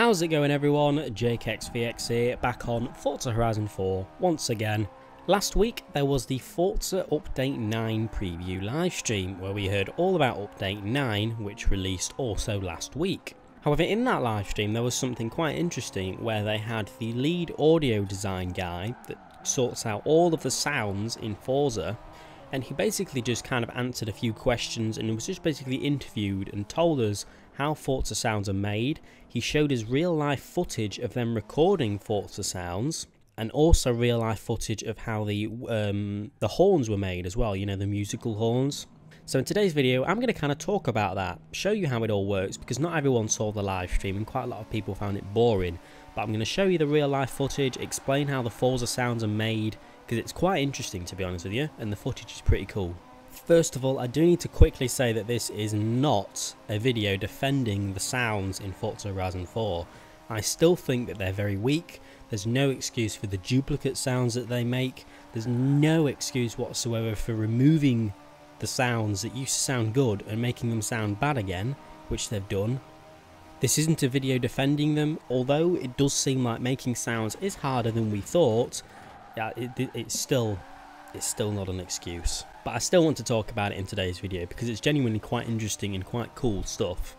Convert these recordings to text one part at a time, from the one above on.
How's it going everyone, Jakexvx here, back on Forza Horizon 4 once again. Last week there was the Forza Update 9 preview livestream where we heard all about Update 9, which released also last week. However, in that livestream there was something quite interesting where they had the lead audio design guy that sorts out all of the sounds in Forza, and he basically just kind of answered a few questions and was just basically interviewed and told us how Forza sounds are made. He showed us real life footage of them recording Forza sounds and also real life footage of how the horns were made as well, you know, the musical horns. So in today's video I'm going to kind of talk about that, show you how it all works, because not everyone saw the live stream and quite a lot of people found it boring, but I'm going to show you the real life footage, explain how the Forza sounds are made, because it's quite interesting to be honest with you, and the footage is pretty cool. First of all, I do need to quickly say that this is not a video defending the sounds in Forza Horizon 4. I still think that they're very weak. There's no excuse for the duplicate sounds that they make. There's no excuse whatsoever for removing the sounds that used to sound good and making them sound bad again, which they've done. This isn't a video defending them, although it does seem like making sounds is harder than we thought. Yeah, it's still not an excuse, but I still want to talk about it in today's video because it's genuinely quite interesting and quite cool stuff.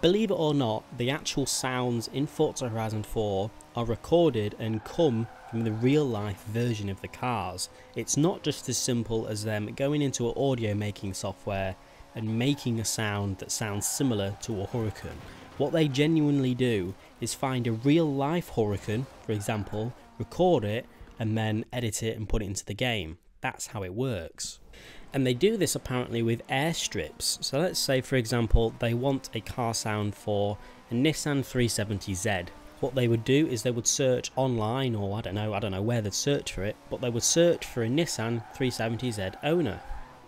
Believe it or not, the actual sounds in Forza Horizon 4 are recorded and come from the real life version of the cars. It's not just as simple as them going into an audio making software and making a sound that sounds similar to a Huracan. What they genuinely do is find a real life Huracan, for example, record it, and then edit it and put it into the game. That's how it works. And they do this apparently with airstrips. So let's say, for example, they want a car sound for a Nissan 370Z. What they would do is they would search online, or I don't know where they'd search for it, but they would search for a Nissan 370Z owner.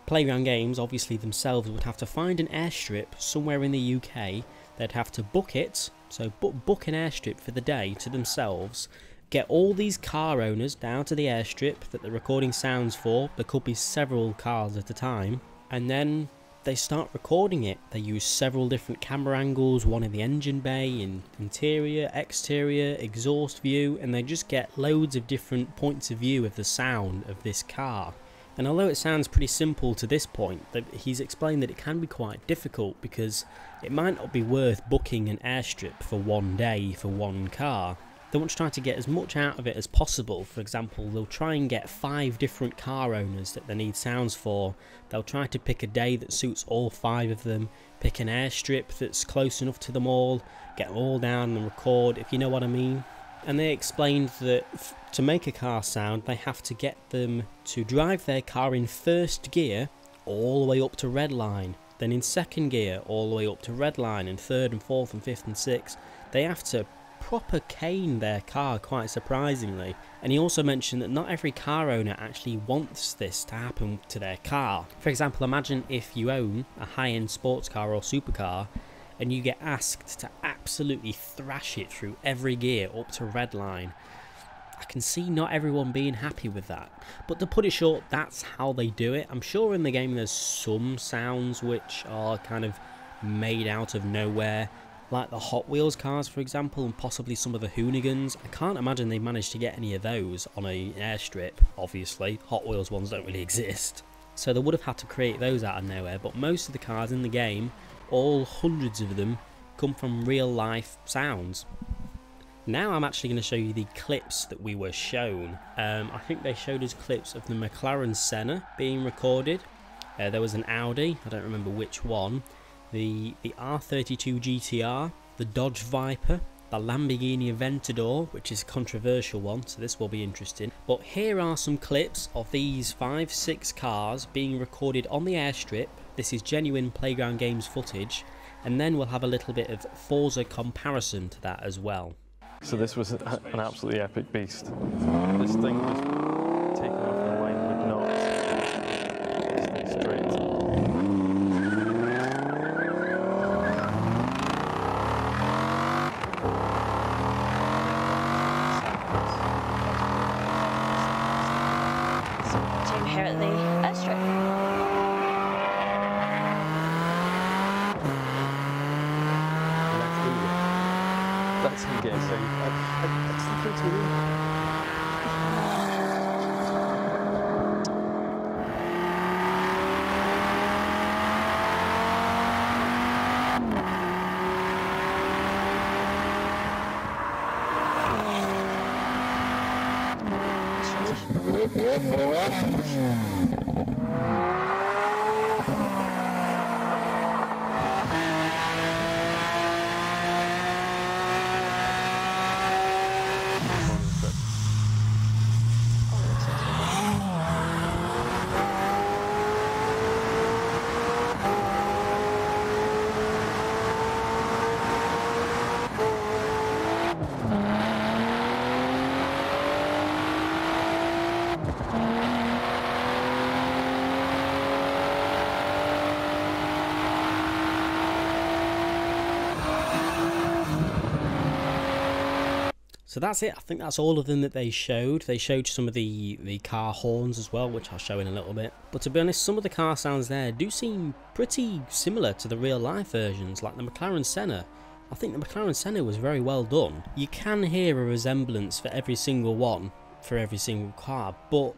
Playground Games obviously themselves would have to find an airstrip somewhere in the UK. They'd have to book it, so book an airstrip for the day to themselves, get all these car owners down to the airstrip that they're recording sounds for. There could be several cars at a time, and then they start recording it. They use several different camera angles, one in the engine bay, in interior, exterior, exhaust view, and they just get loads of different points of view of the sound of this car. And although it sounds pretty simple to this point, he's explained that it can be quite difficult because it might not be worth booking an airstrip for one day for one car. They want to try to get as much out of it as possible. For example, they'll try and get 5 different car owners that they need sounds for. They'll try to pick a day that suits all 5 of them, pick an airstrip that's close enough to them all, get them all down and record, if you know what I mean. And they explained that to make a car sound, they have to get them to drive their car in first gear all the way up to red line, then in second gear all the way up to red line, and third and fourth and fifth and sixth. They have to proper cane their car, quite surprisingly. And he also mentioned that not every car owner actually wants this to happen to their car. For example, imagine if you own a high-end sports car or supercar and you get asked to absolutely thrash it through every gear up to red line. I can see not everyone being happy with that, but to put it short, that's how they do it. I'm sure in the game there's some sounds which are kind of made out of nowhere, like the Hot Wheels cars, for example, and possibly some of the Hoonigans. I can't imagine they managed to get any of those on an airstrip, obviously. Hot Wheels ones don't really exist. So they would have had to create those out of nowhere, but most of the cars in the game, all hundreds of them, come from real life sounds. Now I'm actually going to show you the clips that we were shown. I think they showed us clips of the McLaren Senna being recorded. There was an Audi, I don't remember which one. The R32 GTR, the Dodge Viper, the Lamborghini Aventador, which is a controversial one, so this will be interesting. But here are some clips of these 5-6 cars being recorded on the airstrip. This is genuine Playground Games footage, and then we'll have a little bit of Forza comparison to that as well. So this was an absolutely epic beast. This thing was taking off in line with knots. This thing's straight. That's engaging. So that's it. I think that's all of them that they showed. They showed some of the car horns as well, which I'll show in a little bit. But to be honest, some of the car sounds there do seem pretty similar to the real life versions, like the McLaren Senna. I think the McLaren Senna was very well done. You can hear a resemblance for every single one, for every single car, but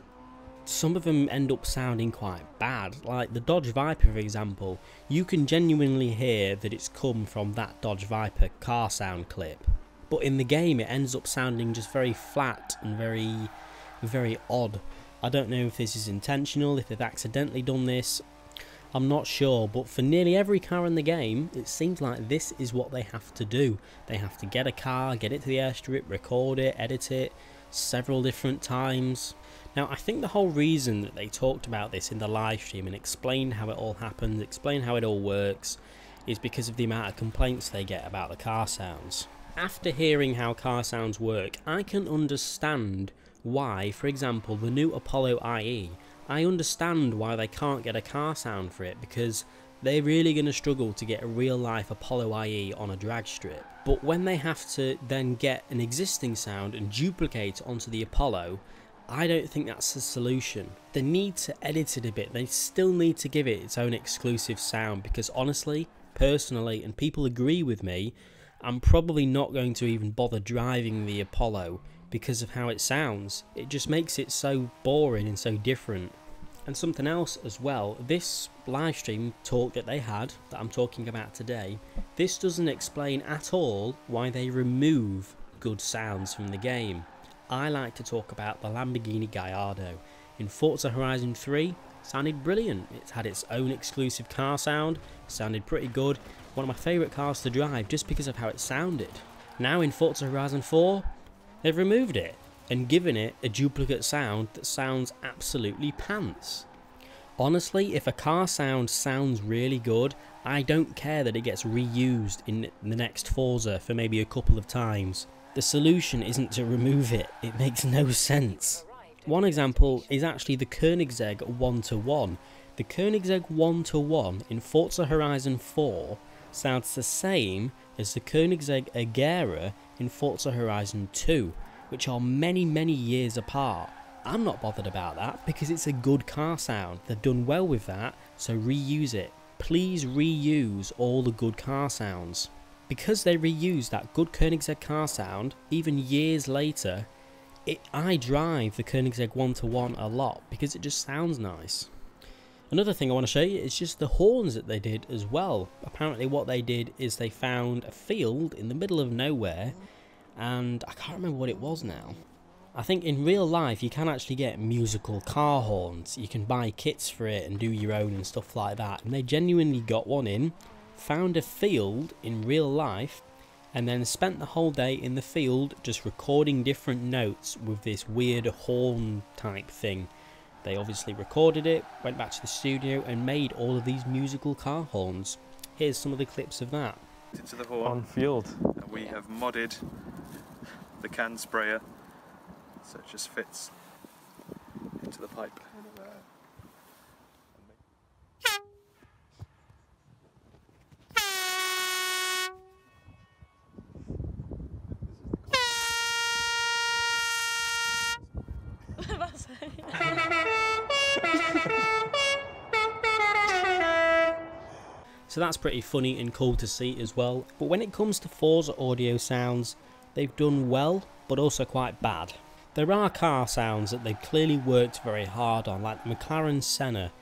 some of them end up sounding quite bad. Like the Dodge Viper, for example, you can genuinely hear that it's come from that Dodge Viper car sound clip. But in the game, it ends up sounding just very flat and very odd. I don't know if this is intentional, if they've accidentally done this. I'm not sure, but for nearly every car in the game, it seems like this is what they have to do. They have to get a car, get it to the airstrip, record it, edit it, several different times. Now, I think the whole reason that they talked about this in the live stream and explained how it all happens, explained how it all works, is because of the amount of complaints they get about the car sounds. After hearing how car sounds work, I can understand why, for example, the new Apollo IE, I understand why they can't get a car sound for it, because they're really going to struggle to get a real-life Apollo IE on a drag strip. But when they have to then get an existing sound and duplicate it onto the Apollo, I don't think that's the solution. They need to edit it a bit, they still need to give it its own exclusive sound, because honestly, personally, and people agree with me, I'm probably not going to even bother driving the Apollo because of how it sounds. It just makes it so boring and so different. And something else as well, this live stream talk that they had, that I'm talking about today, this doesn't explain at all why they remove good sounds from the game. I like to talk about the Lamborghini Gallardo. In Forza Horizon 3, sounded brilliant. It had its own exclusive car sound, sounded pretty good. One of my favourite cars to drive just because of how it sounded. Now in Forza Horizon 4, they've removed it and given it a duplicate sound that sounds absolutely pants. Honestly, if a car sound sounds really good, I don't care that it gets reused in the next Forza for maybe a couple of times. The solution isn't to remove it, it makes no sense. One example is actually the Koenigsegg 1-to-1. The Koenigsegg 1-to-1 in Forza Horizon 4 sounds the same as the Koenigsegg Agera in Forza Horizon 2, which are many years apart. I'm not bothered about that because it's a good car sound. They've done well with that, so reuse it. Please reuse all the good car sounds. Because they reuse that good Koenigsegg car sound, even years later, I drive the Koenigsegg 1-to-1 a lot because it just sounds nice. Another thing I want to show you is just the horns that they did as well. Apparently what they did is they found a field in the middle of nowhere, and I can't remember what it was now. I think in real life you can actually get musical car horns. You can buy kits for it and do your own and stuff like that. And they genuinely got one in, found a field in real life, and then spent the whole day in the field just recording different notes with this weird horn type thing. They obviously recorded it, went back to the studio and made all of these musical car horns. Here's some of the clips of that. Into the horn. On field. And we have modded the can sprayer so it just fits into the pipe. So that's pretty funny and cool to see as well. But when it comes to Forza audio sounds, they've done well, but also quite bad. There are car sounds that they've clearly worked very hard on, like the McLaren Senna.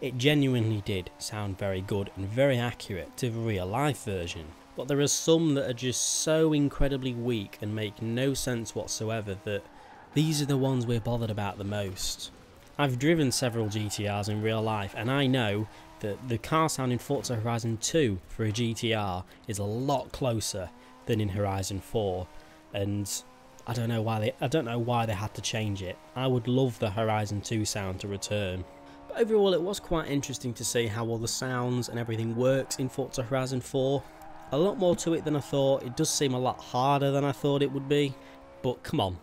It genuinely did sound very good and very accurate to the real life version. But there are some that are just so incredibly weak and make no sense whatsoever that these are the ones we're bothered about the most. I've driven several GTRs in real life, and I know that the car sound in Forza Horizon 2 for a GTR is a lot closer than in Horizon 4, and I don't know why they had to change it. I would love the Horizon 2 sound to return. But overall, it was quite interesting to see how all the sounds and everything works in Forza Horizon 4. A lot more to it than I thought. It does seem a lot harder than I thought it would be, but come on,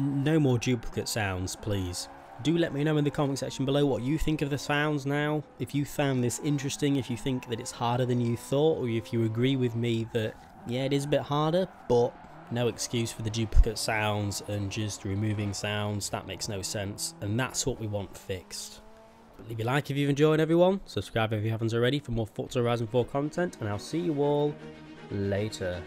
no more duplicate sounds, please. Do let me know in the comment section below what you think of the sounds now. If you found this interesting, if you think that it's harder than you thought, or if you agree with me that, yeah, it is a bit harder, but no excuse for the duplicate sounds and just removing sounds. That makes no sense, and that's what we want fixed. But leave a like if you've enjoyed, everyone. Subscribe if you haven't already for more Forza Horizon 4 content, and I'll see you all later.